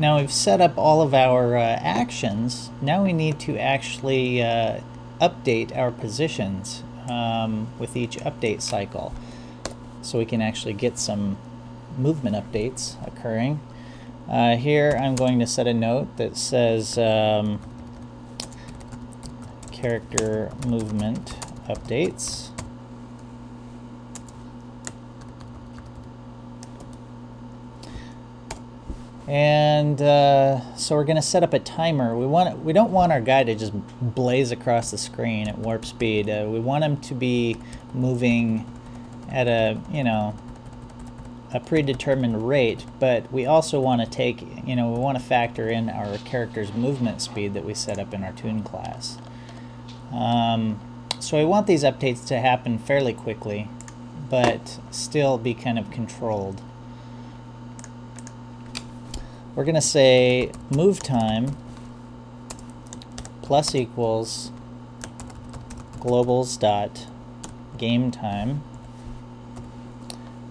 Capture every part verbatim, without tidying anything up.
Now we've set up all of our uh, actions. Now we need to actually uh, update our positions um, with each update cycle, so we can actually get some movement updates occurring. Uh, here I'm going to set a note that says um, character movement updates. And uh, so we're going to set up a timer. We want we don't want our guy to just blaze across the screen at warp speed. Uh, we want him to be moving at a you know a predetermined rate, but we also want to take you know we want to factor in our character's movement speed that we set up in our toon class. Um, so we want these updates to happen fairly quickly, but still be kind of controlled. We're going to say move time plus equals globals dot game time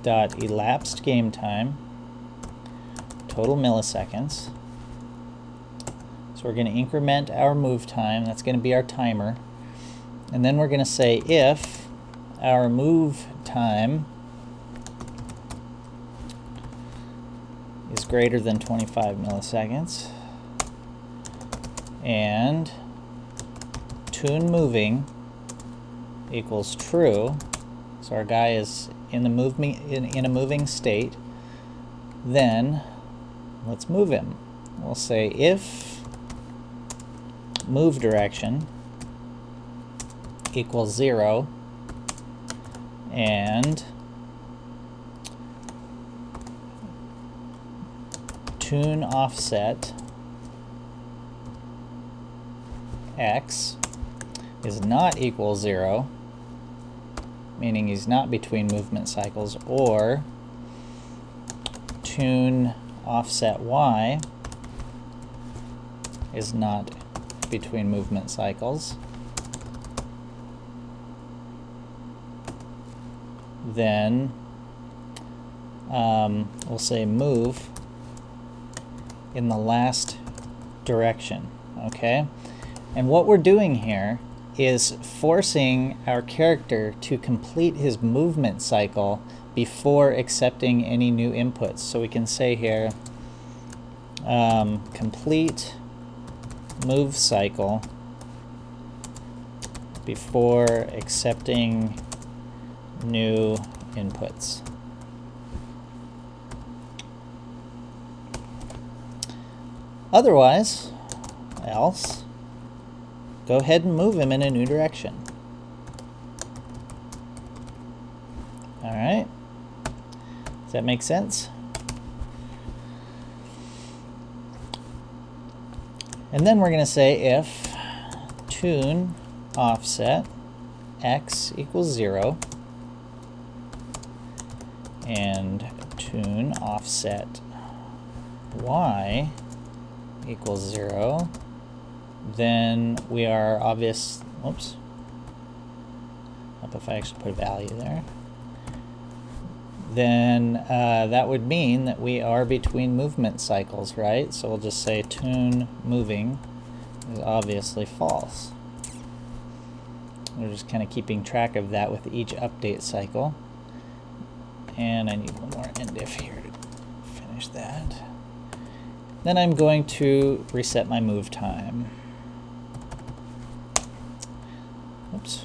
dot elapsed game time total milliseconds. So we're going to increment our move time. That's going to be our timer, and then we're going to say if our move time is greater than twenty-five milliseconds and toon moving equals true, so our guy is in the move me in, in a moving state, then let's move him. We'll say if move direction equals zero and toon offset x is not equal zero, meaning he's not between movement cycles, or toon offset y is not between movement cycles, then um, we'll say move in the last direction, okay? And what we're doing here is forcing our character to complete his movement cycle before accepting any new inputs. So we can say here, um, complete move cycle before accepting new inputs. Otherwise, else, go ahead and move him in a new direction. All right. Does that make sense? And then we're going to say if toon offset x equals zero and toon offset y equals zero, then we are obvious, oops, up if I actually put a value there, then uh, that would mean that we are between movement cycles, right? So we'll just say toon moving is obviously false. We're just kind of keeping track of that with each update cycle. And I need one more end if here to finish that. Then I'm going to reset my move time. Oops.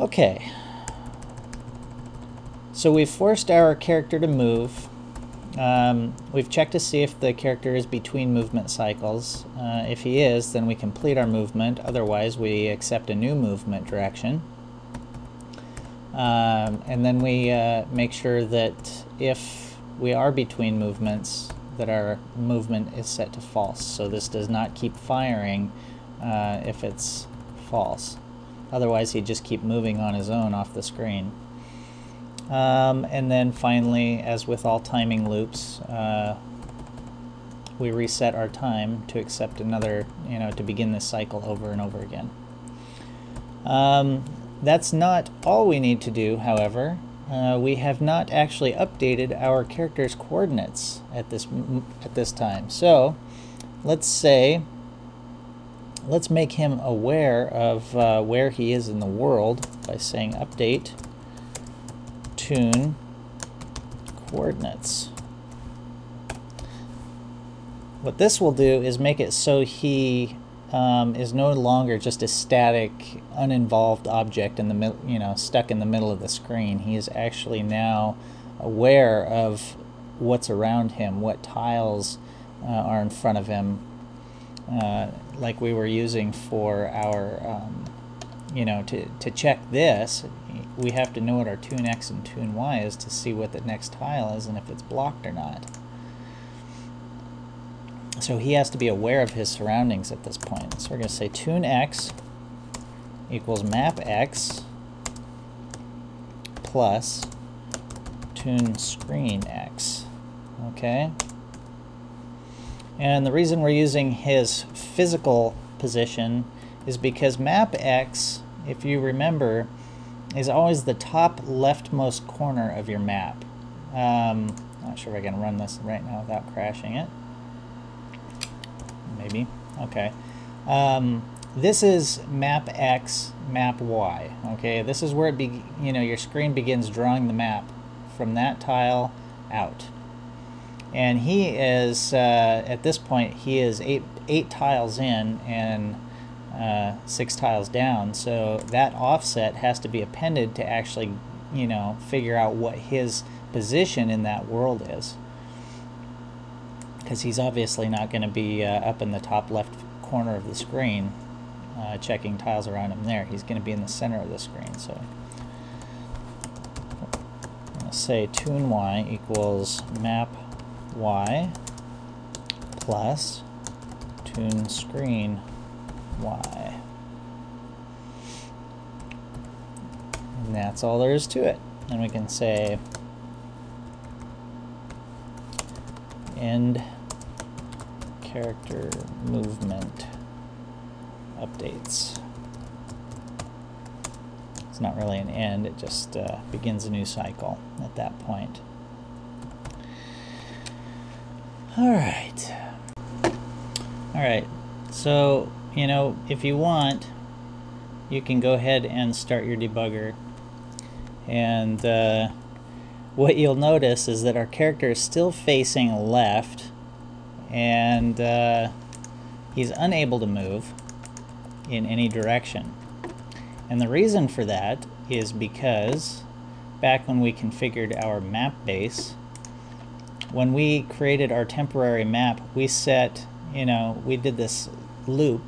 Okay. So we've forced our character to move. Um, we've checked to see if the character is between movement cycles. Uh, if he is, then we complete our movement. Otherwise, we accept a new movement direction. Um, and then we uh, make sure that if we are between movements, that our movement is set to false. So this does not keep firing uh, if it's false. Otherwise, he'd just keep moving on his own off the screen. Um, and then finally, as with all timing loops, uh, we reset our time to accept another, you know, to begin this cycle over and over again. Um, That's not all we need to do, however. Uh, we have not actually updated our character's coordinates at this at this time. So let's say, let's make him aware of uh, where he is in the world by saying update tune coordinates. What this will do is make it so he um, is no longer just a static, uninvolved object in the middle, you know, stuck in the middle of the screen. He is actually now aware of what's around him, what tiles uh, are in front of him, uh, like we were using for our, um, you know, to to check this. We have to know what our tune X and tune Y is to see what the next tile is and if it's blocked or not. So he has to be aware of his surroundings at this point. So we're going to say tune X equals map X plus tune screen X. Okay. And the reason we're using his physical position is because map X, if you remember, is always the top leftmost corner of your map. Um, not sure if I can run this right now without crashing it. Maybe. Okay. Um, this is map X, map Y. Okay, this is where it be, you know, your screen begins drawing the map from that tile out. And he is, uh, at this point, he is eight, eight tiles in and uh, six tiles down. So that offset has to be appended to actually, you know, figure out what his position in that world is, because he's obviously not going to be uh, up in the top left corner of the screen uh, checking tiles around him there. He's going to be in the center of the screen. So let's say tune Y equals map Y plus tune screen Y. And that's all there is to it. And we can say end character movement updates. It's not really an end, it just uh, begins a new cycle at that point. All right. All right. So, you know, if you want, you can go ahead and start your debugger. And uh, what you'll notice is that our character is still facing left, and uh, he's unable to move in any direction. And the reason for that is because back when we configured our map base, when we created our temporary map, we set, you know, we did this loop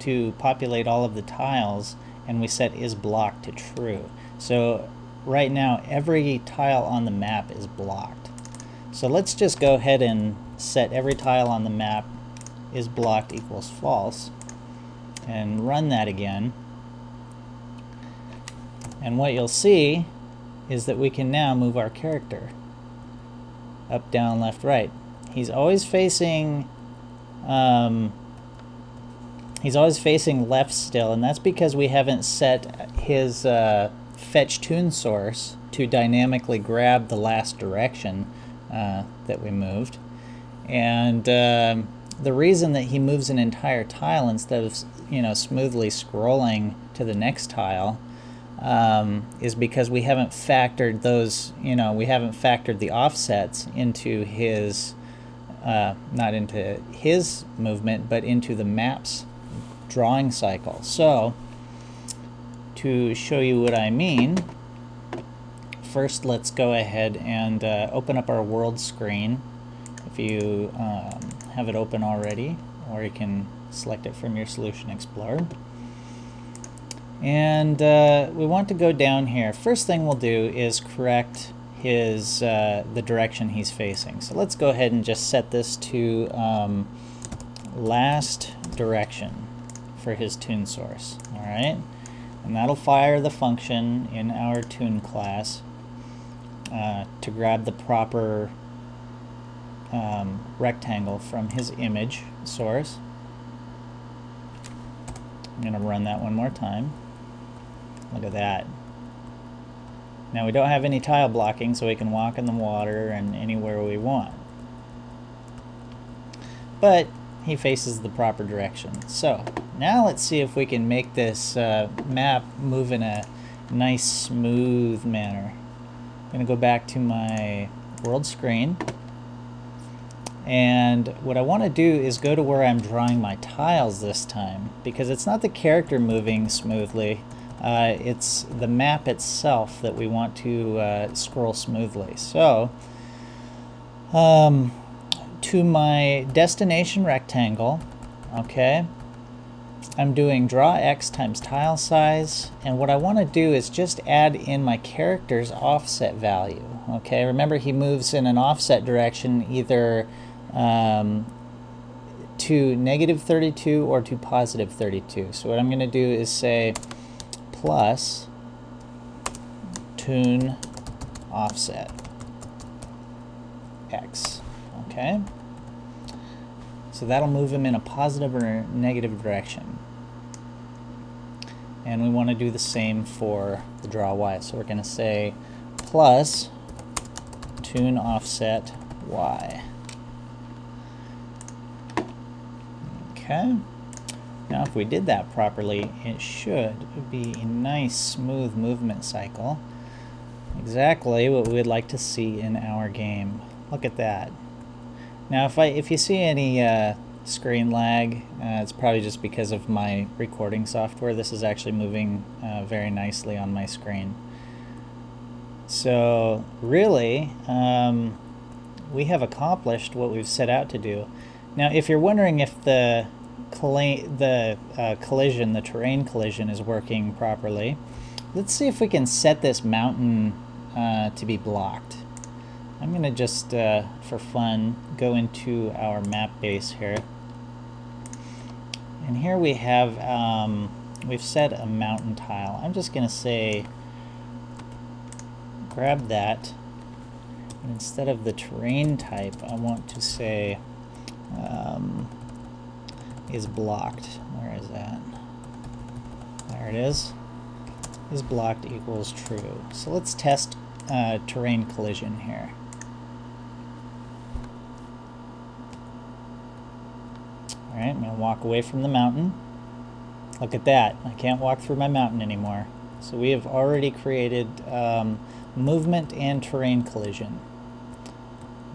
to populate all of the tiles, and we set is blocked to true. So right now every tile on the map is blocked. So let's just go ahead and set every tile on the map is blocked equals false and run that again. And what you'll see is that we can now move our character up, down, left, right. He's always facing um, he's always facing left still, and that's because we haven't set his uh, fetch tune source to dynamically grab the last direction uh, that we moved. And uh, the reason that he moves an entire tile instead of, you know, smoothly scrolling to the next tile um, is because we haven't factored those, you know, we haven't factored the offsets into his, uh, not into his movement, but into the map's drawing cycle. So to show you what I mean, first let's go ahead and uh, open up our world screen. If you um, have it open already, or you can select it from your Solution Explorer. And uh, we want to go down here. First thing we'll do is correct his uh, the direction he's facing. So let's go ahead and just set this to um, last direction for his tune source. All right. And that'll fire the function in our tune class uh, to grab the proper um, rectangle from his image source. I'm going to run that one more time. Look at that. Now we don't have any tile blocking, so we can walk in the water and anywhere we want. But he faces the proper direction. So now let's see if we can make this uh, map move in a nice smooth manner. I'm going to go back to my world screen, and what I want to do is go to where I'm drawing my tiles this time, because it's not the character moving smoothly, uh, it's the map itself that we want to uh, scroll smoothly. So um, to my destination rectangle, okay, I'm doing draw X times tile size, and what I want to do is just add in my character's offset value. Okay, remember he moves in an offset direction, either um, to negative thirty-two or to positive thirty-two. So what I'm going to do is say plus tune offset X. Okay, so that'll move him in a positive or negative direction. And we want to do the same for the draw Y. So we're going to say plus tune offset Y. Okay. Now if we did that properly, it should be a nice smooth movement cycle. Exactly what we would like to see in our game. Look at that. Now if I if you see any uh, screen lag, uh, it's probably just because of my recording software. This is actually moving uh, very nicely on my screen. So really, um, we have accomplished what we've set out to do. Now if you're wondering if the the uh, collision, the terrain collision, is working properly, let's see if we can set this mountain uh, to be blocked. I'm going to just, uh, for fun, go into our map base here. And here we have, um, we've set a mountain tile. I'm just going to say grab that, and instead of the terrain type, I want to say um, is blocked. Where is that? There it is. Is blocked equals true. So let's test uh, terrain collision here. All right, I'm going to walk away from the mountain. Look at that. I can't walk through my mountain anymore. So we have already created um, movement and terrain collision,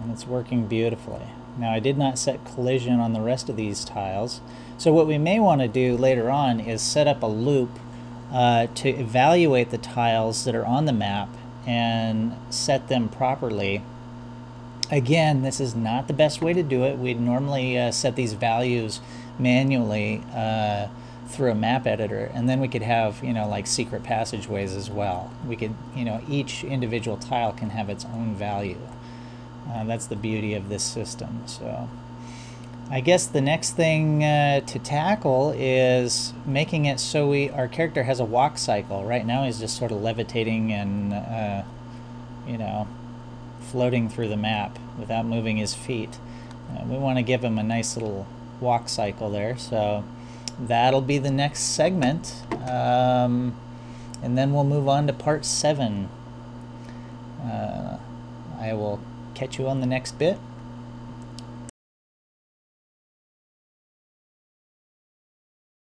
and it's working beautifully. Now I did not set collision on the rest of these tiles, so what we may want to do later on is set up a loop uh, to evaluate the tiles that are on the map and set them properly. Again, this is not the best way to do it. We'd normally uh, set these values manually uh, through a map editor, and then we could have, you know, like secret passageways as well. We could, you know, each individual tile can have its own value. Uh, that's the beauty of this system. So I guess the next thing uh, to tackle is making it so we our character has a walk cycle. Right now he's just sort of levitating and uh, you know, floating through the map without moving his feet. Uh, we want to give him a nice little walk cycle there, so that'll be the next segment, um, and then we'll move on to part seven. Uh, I will catch you on the next bit.